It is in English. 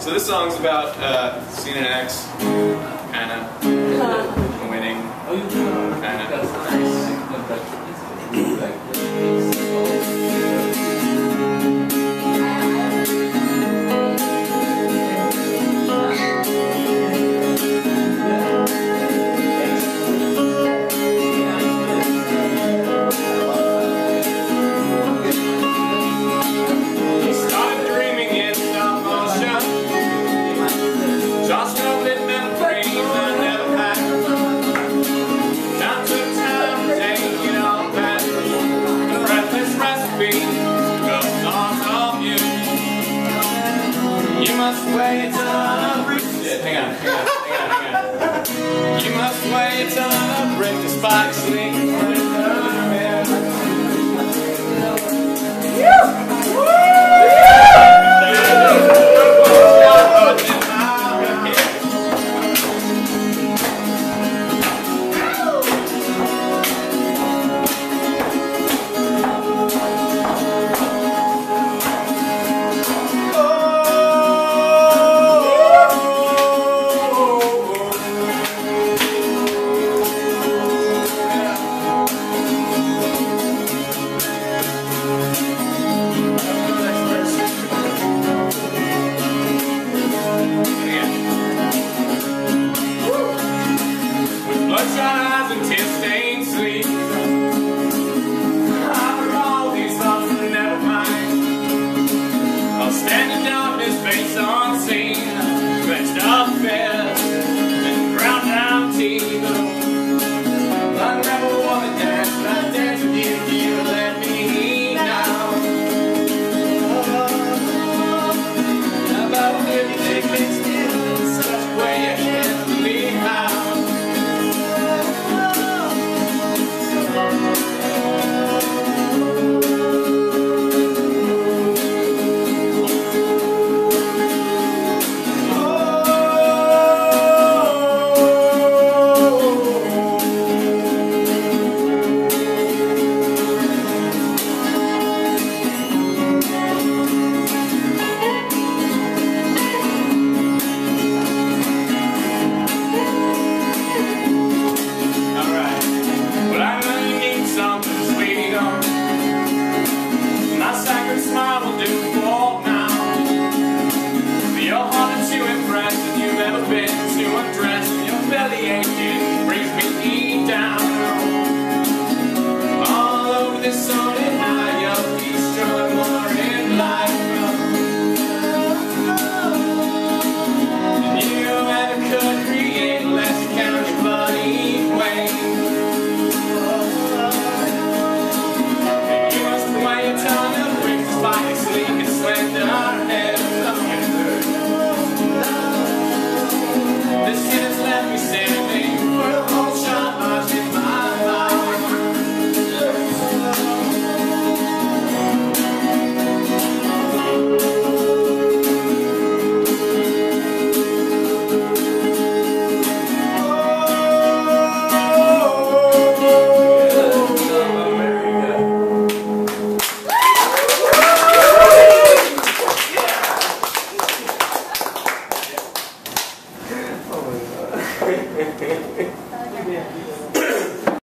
So this song's about seeing an ex, kinda, winning, kinda. You must wait till I break the spikes link. Face on scene.